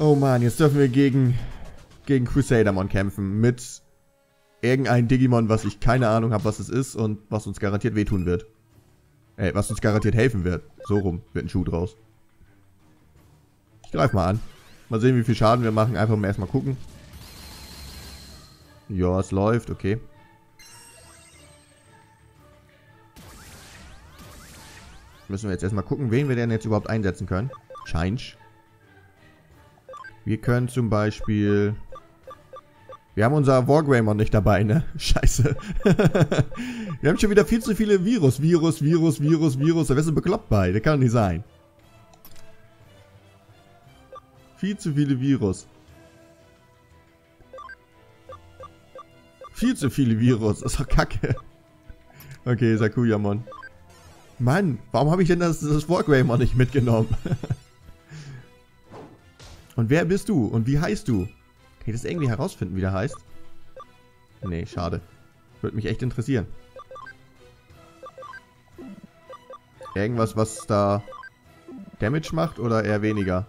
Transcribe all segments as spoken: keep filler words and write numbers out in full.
Oh man, jetzt dürfen wir gegen, gegen Crusadermon kämpfen mit irgendein Digimon, was ich keine Ahnung habe, was es ist und was uns garantiert wehtun wird. Ey, was uns garantiert helfen wird. So rum wird ein Schuh draus. Ich greif mal an. Mal sehen, wie viel Schaden wir machen. Einfach mal erstmal gucken. Ja, es läuft. Okay. Müssen wir jetzt erstmal gucken, wen wir denn jetzt überhaupt einsetzen können. Change. Wir können zum Beispiel... Wir haben unser Wargreymon nicht dabei, ne? Scheiße. Wir haben schon wieder viel zu viele Virus. Virus, Virus, Virus, Virus. Da wärst du bekloppt bei. Das kann doch nicht sein. Viel zu viele Virus. Viel zu viele Virus. Das ist doch kacke. Okay, Sakuyamon. Mann, warum habe ich denn das, das Wargreymon nicht mitgenommen? Und wer bist du? Und wie heißt du? Kann ich das irgendwie herausfinden, wie der heißt? Nee, schade. Würde mich echt interessieren. Irgendwas, was da Damage macht oder eher weniger?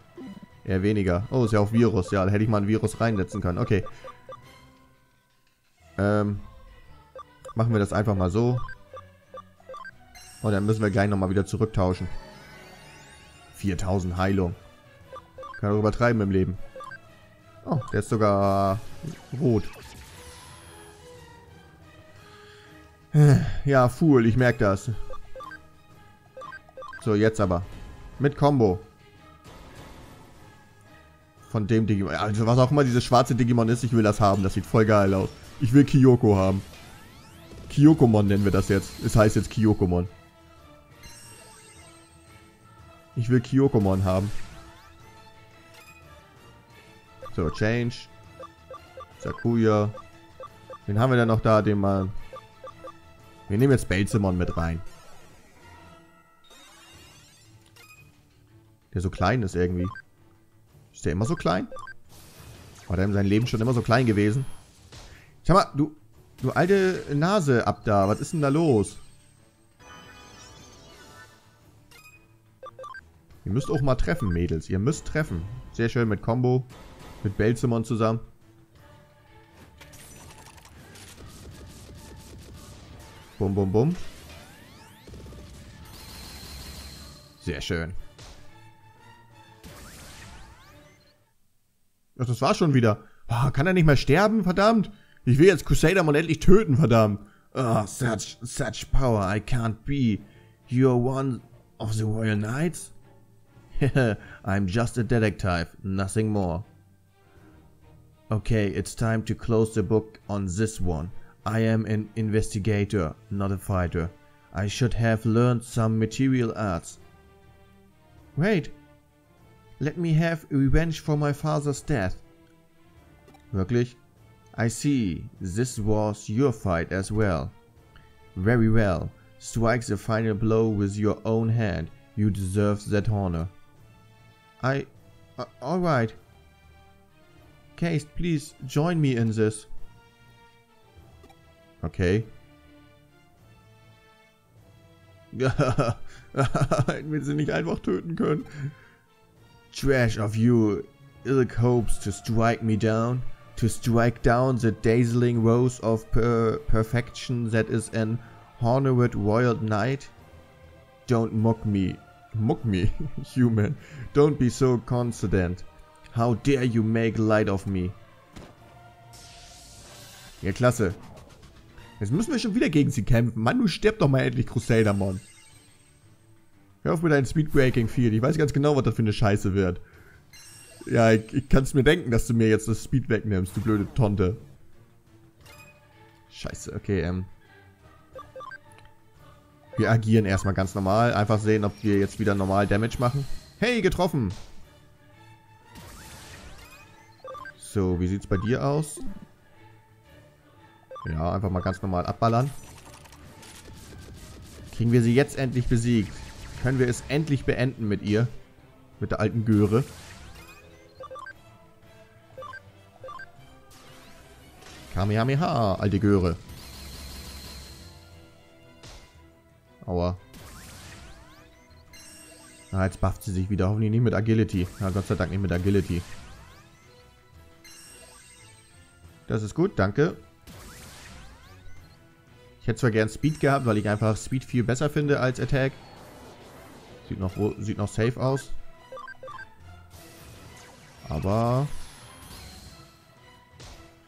Eher weniger. Oh, ist ja auch Virus. Ja, da hätte ich mal ein Virus reinsetzen können. Okay. Ähm, machen wir das einfach mal so. Und dann müssen wir gleich nochmal wieder zurücktauschen. viertausend Heilung. Kann doch übertreiben im Leben. Oh, der ist sogar rot. Ja, Fool, ich merke das. So, jetzt aber. Mit Combo. Von dem Digimon. Also was auch immer dieses schwarze Digimon ist, ich will das haben. Das sieht voll geil aus. Ich will Kyoko haben. Kyokomon nennen wir das jetzt. Es heißt jetzt Kyokomon. Ich will Kyokomon haben. So, Change. Sakuya. Wen haben wir denn noch da, den man... Wir nehmen jetzt Beelzemon mit rein. Der so klein ist irgendwie. Ist der immer so klein? War der in seinem Leben schon immer so klein gewesen? Schau mal, du... Du alte Nase ab da. Was ist denn da los? Ihr müsst auch mal treffen, Mädels. Ihr müsst treffen. Sehr schön mit Combo. Mit Beelzemon zusammen. Bum, bum, bum. Sehr schön. Ach, das war schon wieder. Oh, kann er nicht mehr sterben? Verdammt. Ich will jetzt Crusadermon endlich töten, verdammt. Oh, such, such power I can't be. You're one of the Royal Knights? I'm just a detective, nothing more. Okay, it's time to close the book on this one. I am an investigator, not a fighter. I should have learned some material arts. Wait. Let me have revenge for my father's death. Wirklich? I see, this was your fight as well. Very well, strike the final blow with your own hand. You deserve that honor. I... Uh, alright. Case, please join me in this. Okay. Hätten wir sie nicht einfach töten können. Trash of you, ilk hopes to strike me down. To strike down the dazzling rose of per perfection that is an honored royal knight. Don't mock me. Mock me, human. Don't be so confident. How dare you make light of me. Ja, klasse. Jetzt müssen wir schon wieder gegen sie kämpfen. Mann, du stirb doch mal endlich, Crusadermon. Hör auf mit deinem Speedbreaking Field. Ich weiß ganz genau, was das für eine Scheiße wird. Ja, ich, ich kann es mir denken, dass du mir jetzt das Speed wegnimmst, du blöde Tonte. Scheiße, okay, ähm. Wir agieren erstmal ganz normal. Einfach sehen, ob wir jetzt wieder normal Damage machen. Hey, getroffen! So, wie sieht's bei dir aus? Ja, einfach mal ganz normal abballern. Kriegen wir sie jetzt endlich besiegt? Können wir es endlich beenden mit ihr? Mit der alten Göre? Kamehameha, alte Göre. Aua. Ah, jetzt bufft sie sich wieder. Hoffentlich nicht mit Agility. Na, Gott sei Dank nicht mit Agility. Das ist gut, danke. Ich hätte zwar gern Speed gehabt, weil ich einfach Speed viel besser finde als Attack. Sieht noch, sieht noch safe aus. Aber...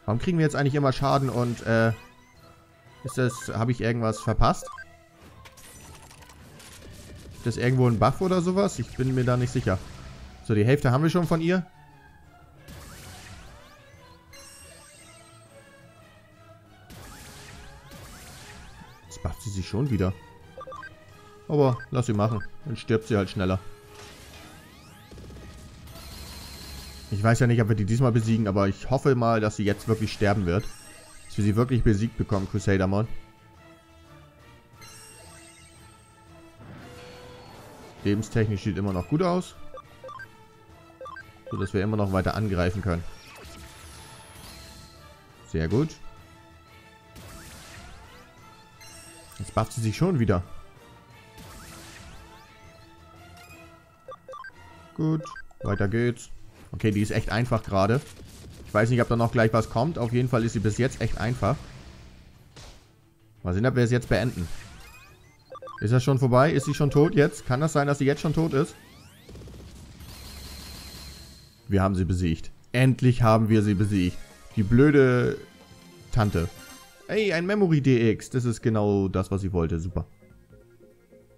Warum kriegen wir jetzt eigentlich immer Schaden und äh, ist das, habe ich irgendwas verpasst? Ist das irgendwo ein Buff oder sowas? Ich bin mir da nicht sicher. So, die Hälfte haben wir schon von ihr. Jetzt bufft sie sich schon wieder. Aber lass sie machen. Dann stirbt sie halt schneller. Ich weiß ja nicht, ob wir die diesmal besiegen, aber ich hoffe mal, dass sie jetzt wirklich sterben wird. Dass wir sie wirklich besiegt bekommen, Crusadermon. Lebenstechnisch sieht immer noch gut aus. So, dass wir immer noch weiter angreifen können. Sehr gut. Jetzt bufft sie sich schon wieder. Gut, weiter geht's. Okay, die ist echt einfach gerade. Ich weiß nicht, ob da noch gleich was kommt. Auf jeden Fall ist sie bis jetzt echt einfach. Mal sehen, ob wir es jetzt beenden. Ist das schon vorbei? Ist sie schon tot jetzt? Kann das sein, dass sie jetzt schon tot ist? Wir haben sie besiegt. Endlich haben wir sie besiegt. Die blöde Tante. Ey, ein Memory D X. Das ist genau das, was ich wollte. Super.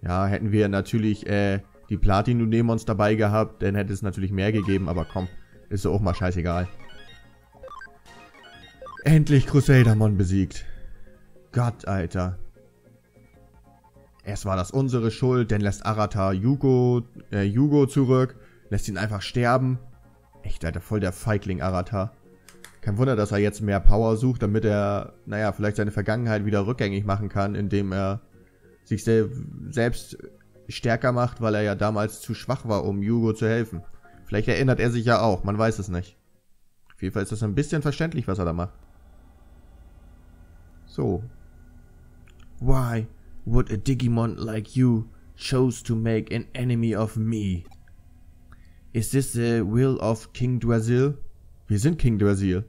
Ja, hätten wir natürlich... äh die Platinum-Demons dabei gehabt, dann hätte es natürlich mehr gegeben, aber komm, ist doch auch mal scheißegal. Endlich Crusadermon besiegt. Gott, Alter. Erst war das unsere Schuld, dann lässt Arata Yugo, äh, Yugo zurück, lässt ihn einfach sterben. Echt, Alter, voll der Feigling Arata. Kein Wunder, dass er jetzt mehr Power sucht, damit er, naja, vielleicht seine Vergangenheit wieder rückgängig machen kann, indem er sich sel- selbst... stärker macht, weil er ja damals zu schwach war, um Yugo zu helfen. Vielleicht erinnert er sich ja auch, man weiß es nicht. Auf jeden Fall ist das ein bisschen verständlich, was er da macht. So. Why would a Digimon like you chose to make an enemy of me? Is this the will of King Dwazil? Wir sind King Dwazil.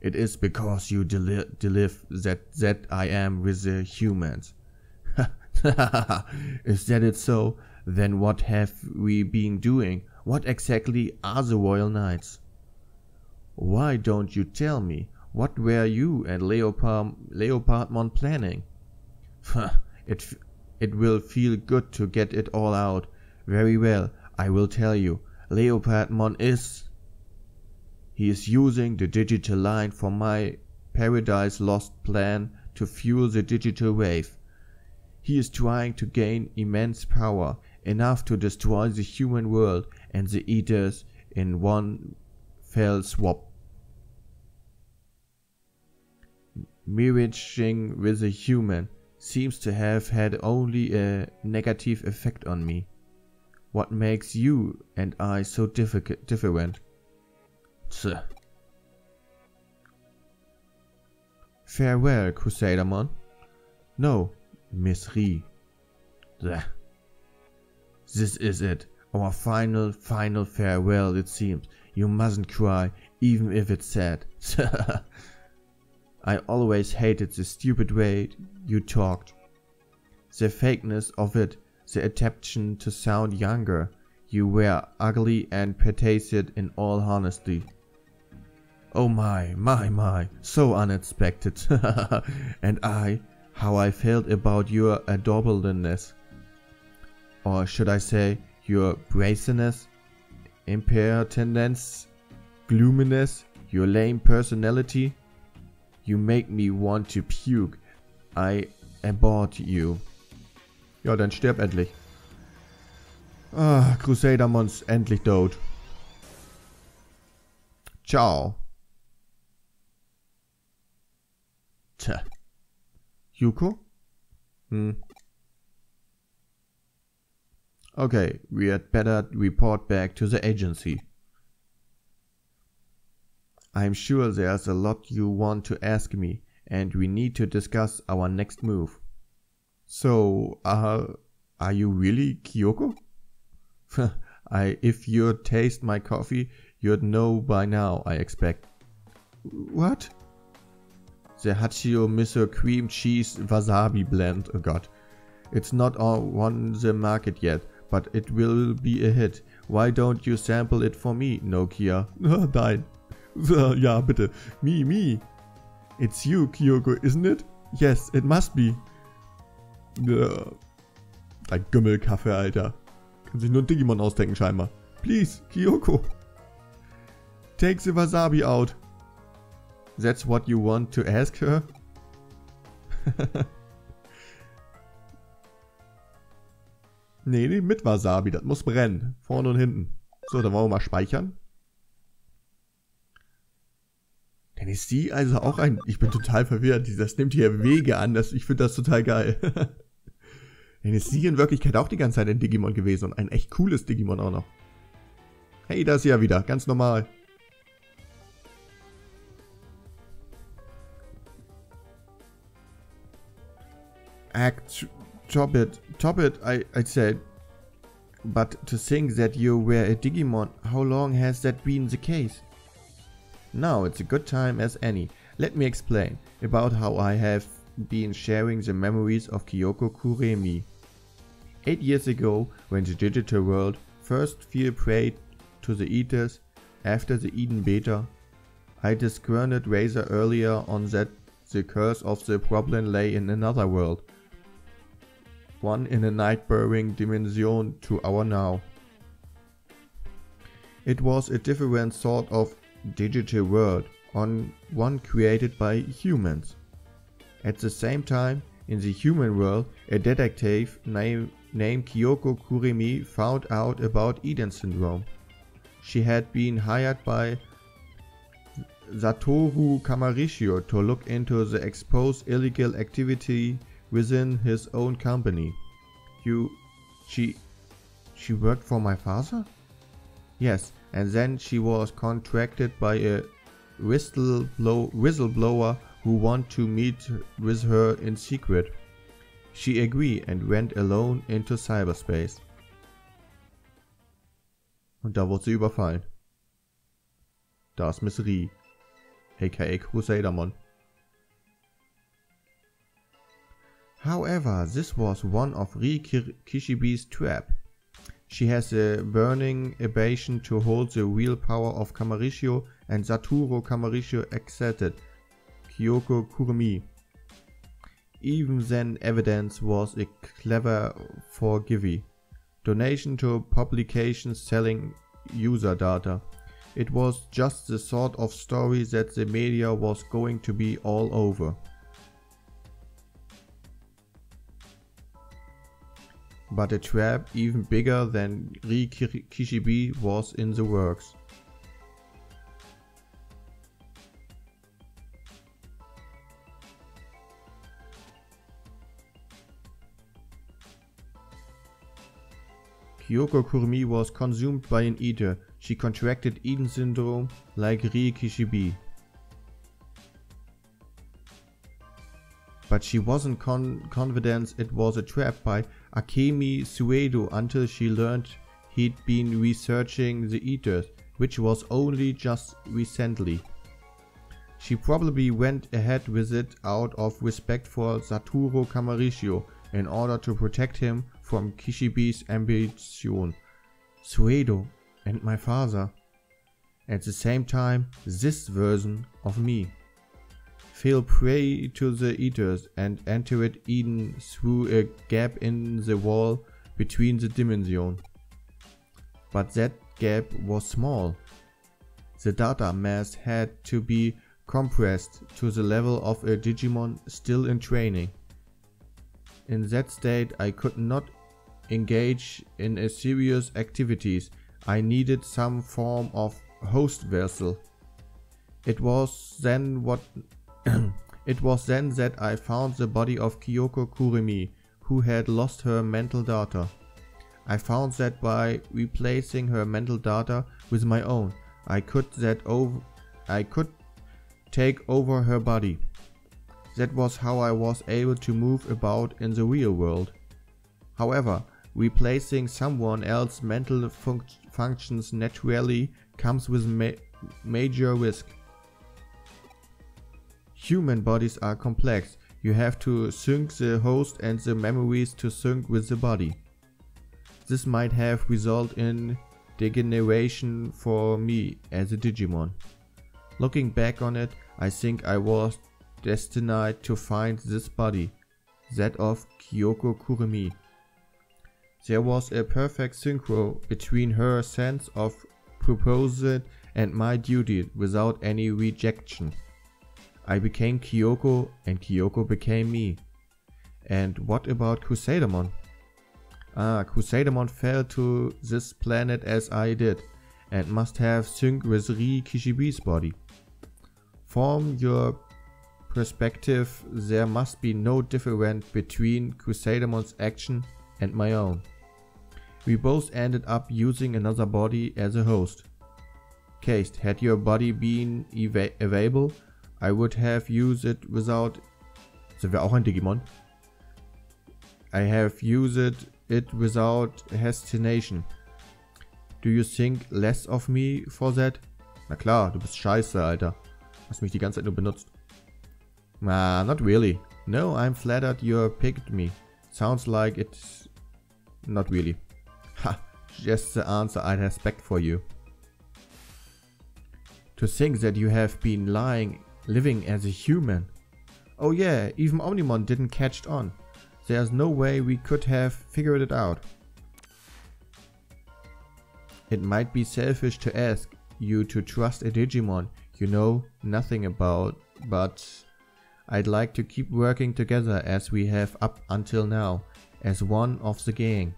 It is because you delive that, that I am with the humans. Is that it so? Then what have we been doing? What exactly are the Royal Knights? Why don't you tell me? What were you and Leopard, Leopardmon planning? it, it will feel good to get it all out. Very well, I will tell you. Leopardmon is... He is using the digital line for my Paradise Lost plan to fuel the digital wave. He is trying to gain immense power, enough to destroy the human world and the eaters in one fell swap. Merging with a human seems to have had only a negative effect on me. What makes you and I so different? Tch. Farewell, Crusadermon. No. Miss Rie. This is it. Our final, final farewell, it seems. You mustn't cry, even if it's sad. I always hated the stupid way you talked. The fakeness of it, the attempt to sound younger. You were ugly and pathetic in all honesty. Oh my, my, my, so unexpected. And I... how I felt about your adorableness, or should I say your brazenness, impertinence, gloominess, your lame personality. You make me want to puke. I abhorred you. Ja, dann stirb endlich. Ah, Crusadermon's endlich tot. Ciao. Tja. Yuko? Hmm. Okay, we had better report back to the agency. I'm sure there's a lot you want to ask me, and we need to discuss our next move. So, uh, are you really Kyoko? I, if you'd taste my coffee, you'd know by now, I expect. What? The Hachio Miso Cream Cheese Wasabi Blend. Oh god. It's not on the market yet, but it will be a hit. Why don't you sample it for me, Nokia? Nein. Yeah, bitte. Me, me. It's you, Kyoko, isn't it? Yes, it must be. Ein Gümmelkaffee, Alter. Kann sich nur ein Digimon ausdenken, scheinbar. Please, Kyoko. Take the wasabi out. That's what you want to ask her? Nee, nee, mit Wasabi, das muss brennen. Vorne und hinten. So, dann wollen wir mal speichern. Dann ist sie also auch ein... Ich bin total verwirrt, das nimmt hier Wege an, das, ich finde das total geil. Dann ist sie in Wirklichkeit auch die ganze Zeit ein Digimon gewesen und ein echt cooles Digimon auch noch. Hey, da ist sie ja wieder, ganz normal. Act... Top it, top it, I, I said. But to think that you were a Digimon, how long has that been the case? Now it's a good time as any. Let me explain about how I have been sharing the memories of Kyoko Kuremi. Eight years ago, when the digital world first fell prey to the Eaters after the Eden Beta, I discerned rather earlier on that the curse of the problem lay in another world. One in a night-burrowing dimension to our now. It was a different sort of digital world, on one created by humans. At the same time, in the human world, a detective name, named Kyoko Kuremi found out about Eden syndrome. She had been hired by Satoru Kamarishio to look into the exposed illegal activity within his own company. You... she... she worked for my father? Yes, and then she was contracted by a whistleblow, whistleblower who wanted to meet with her in secret. She agreed and went alone into cyberspace. Und da wurde sie überfallen. Da ist Miss Rie, aka Crusadermon. However, this was one of Rie Kishibe's trap. She has a burning ambition to hold the real power of Kamarishio, and Satoru Kamarishio accepted Kyoko Kuremi. Even then, evidence was a clever forgivey. Donation to publications selling user data. It was just the sort of story that the media was going to be all over. But a trap even bigger than Rie Kishibe was in the works. Kyoko Kuremi was consumed by an eater. She contracted Eden syndrome like Rie Kishibe. But she wasn't con confident it was a trap by Akemi Suedou until she learned he'd been researching the Eaters, which was only just recently. She probably went ahead with it out of respect for Satoru Kamarishio in order to protect him from Kishibe's ambition. Suedou and my father. At the same time, this version of me fell prey to the Eaters and entered Eden through a gap in the wall between the dimensions. But that gap was small. The data mass had to be compressed to the level of a Digimon still in training. In that state, I could not engage in a serious activities. I needed some form of host vessel. It was then what It was then that I found the body of Kyoko Kuremi, who had lost her mental data. I found that by replacing her mental data with my own, I could that ov- I could take over her body. That was how I was able to move about in the real world. However, replacing someone else's mental func- functions naturally comes with ma- major risk. Human bodies are complex. You have to sync the host and the memories to sync with the body. This might have resulted in degeneration for me as a Digimon. Looking back on it, I think I was destined to find this body, that of Kyoko Kuremi. There was a perfect synchro between her sense of proposal and my duty without any rejection. I became Kyoko and Kyoko became me. And what about Crusadermon? Ah, Crusadermon fell to this planet as I did and must have synced with Rie Kishibe's body. From your perspective, there must be no difference between Crusadermon's action and my own. We both ended up using another body as a host. Case, had your body been eva available, I would have used it without... Sind wir auch ein Digimon? I have used it without hesitation. Do you think less of me for that? Na klar, du bist scheiße, Alter. Hast mich die ganze Zeit nur benutzt. Nah, not really. No, I'm flattered you picked me. Sounds like it's... Not really. Ha, just the answer I expect for you. To think that you have been lying... living as a human. Oh yeah, even Omnimon didn't catch on. There's no way we could have figured it out. It might be selfish to ask you to trust a Digimon you know nothing about, but I'd like to keep working together as we have up until now, as one of the gang.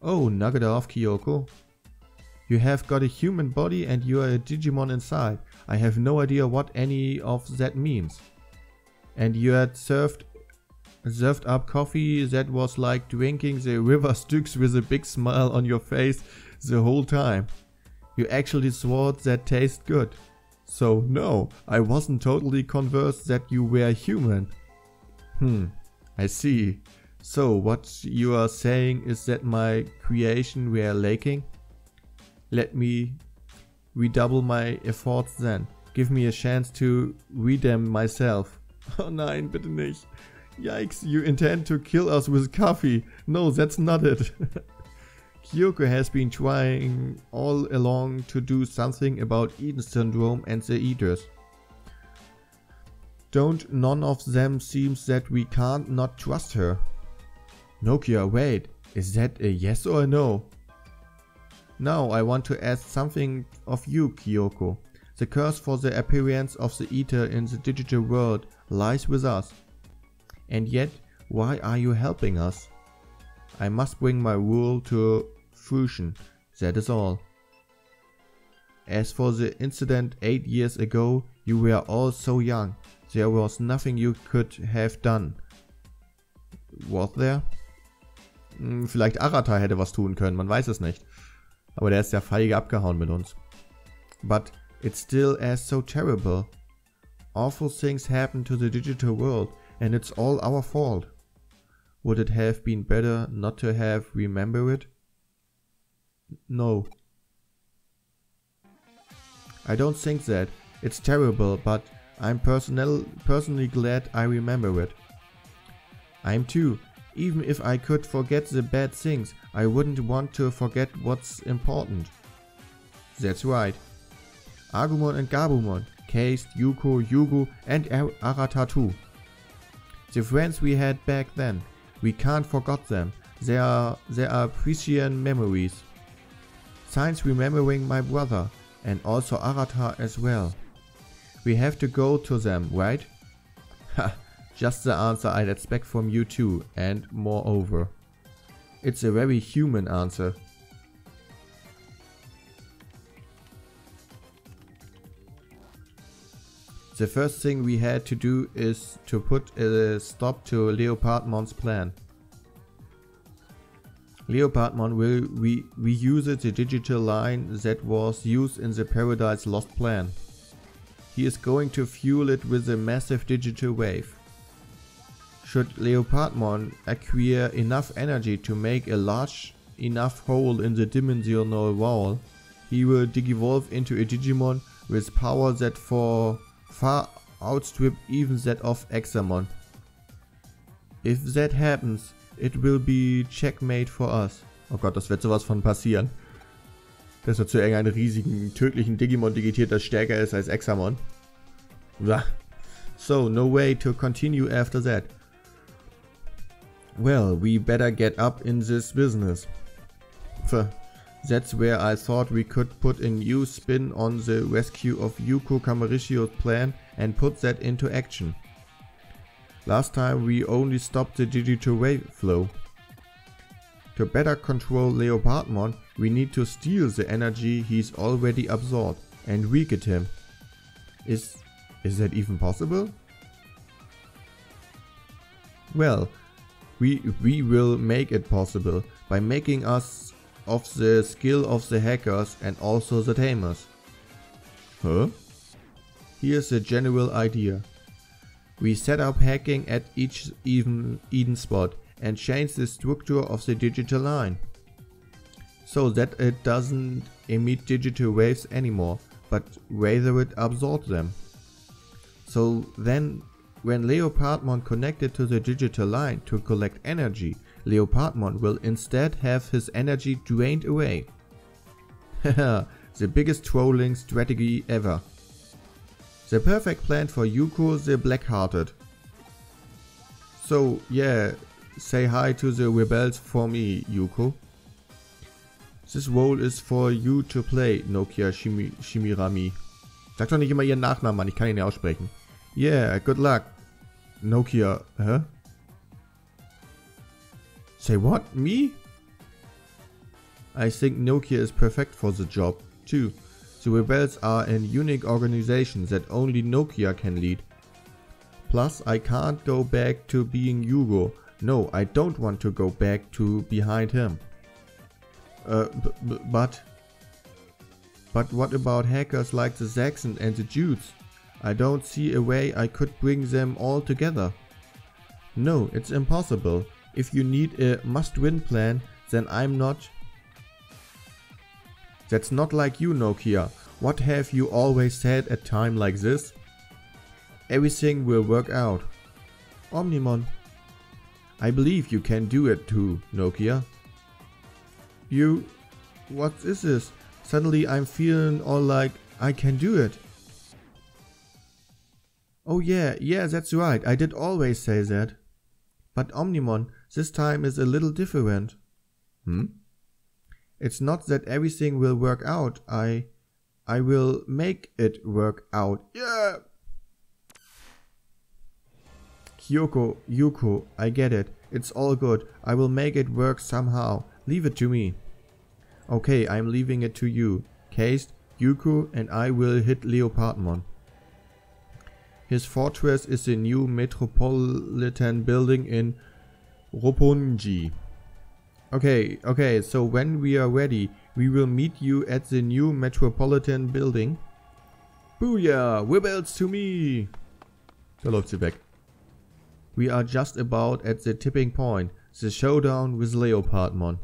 Oh, knock it off, Kyoko. You have got a human body and you are a Digimon inside. I have no idea what any of that means. And you had served served up coffee that was like drinking the river Styx with a big smile on your face the whole time. You actually swore that tastes good. So no, I wasn't totally convinced that you were human. Hmm, I see. So what you are saying is that my creation were lacking? Let me redouble my efforts then. Give me a chance to redeem myself. Oh nein, bitte nicht. Yikes, you intend to kill us with coffee. No, that's not it. Kyoko has been trying all along to do something about Eden syndrome and the eaters. Don't none of them seems that we can't not trust her. Nokia, wait. Is that a yes or a no? Now I want to ask something of you, Kyoko. The curse for the appearance of the eater in the digital world lies with us. And yet, why are you helping us? I must bring my rule to fruition, that is all. As for the incident eight years ago, you were all so young. There was nothing you could have done. Was there? Hm, vielleicht Arata hätte was tun können, man weiß es nicht. Aber der ist ja feige abgehauen mit uns. But it's still as so terrible. Awful things happen to the digital world and it's all our fault. Would it have been better not to have remembered it? No. I don't think that. It's terrible, but I'm personal, personally glad I remember it. I'm too. Even if I could forget the bad things, I wouldn't want to forget what's important. That's right. Agumon and Gabumon, Case, Yuko, Yugo and Arata too. The friends we had back then, we can't forget them. They are, they are precious memories. Since remembering my brother and also Arata as well. We have to go to them, right? Ha! Just the answer I'd expect from you too, and moreover. It's a very human answer. The first thing we had to do is to put a stop to Leopardmon's plan. Leopardmon will re reuse the digital line that was used in the Paradise Lost plan. He is going to fuel it with a massive digital wave. Should Leopardmon acquire enough energy to make a large enough hole in the dimensional wall, he will digivolve into a Digimon with power that for far outstrip even that of Examon. If that happens, it will be checkmate for us. Oh Gott, das wird sowas von passieren. Dass er zu eng einen riesigen, tödlichen Digimon digitiert, das stärker ist als Examon. So, no way to continue after that. Well, we better get up in this business. That's where I thought we could put a new spin on the rescue of Kyoko Kamarishio's plan and put that into action. Last time we only stopped the digital wave flow. To better control Leopardmon, we need to steal the energy he's already absorbed and weaken him. Is, is that even possible? Well, we, we will make it possible by making us of the skill of the hackers and also the tamers. Huh? Here's the general idea. We set up hacking at each even Eden spot and change the structure of the digital line, so that it doesn't emit digital waves anymore, but rather it absorbs them. So then, when Leopardmon connected to the digital line to collect energy, Leopardmon will instead have his energy drained away. Haha, the biggest trolling strategy ever. The perfect plan for Yuko the Blackhearted. So yeah, say hi to the rebels for me, Yuko. This role is for you to play, Nokia Shimi Shimirami. Sag doch nicht immer ihren Nachnamen an, ich kann ihn ja aussprechen. Yeah, good luck, Nokia, huh? Say what? Me? I think Nokia is perfect for the job, too. The rebels are an unique organization that only Nokia can lead. Plus, I can't go back to being Yugo. No, I don't want to go back to behind him. Uh, b b but... But what about hackers like the Saxon and the Jutes? I don't see a way I could bring them all together. No, it's impossible. If you need a must-win plan, then I'm not... That's not like you, Nokia. What have you always said at time like this? Everything will work out. Omnimon. I believe you can do it too, Nokia. You... What is this? Suddenly I'm feeling all like I can do it. Oh yeah, yeah, that's right. I did always say that. But Omnimon, this time is a little different. Hmm? It's not that everything will work out. I... I will make it work out. Yeah! Kyoko, Yuko, I get it. It's all good. I will make it work somehow. Leave it to me. Okay, I'm leaving it to you. Case, Yuko and I will hit Leopardmon. His fortress is a new metropolitan building in Roppongi. Okay, okay, so when we are ready, we will meet you at the new metropolitan building. Booyah! Rebels to me! Da läuft sie weg. We are just about at the tipping point, the showdown with Leopardmon.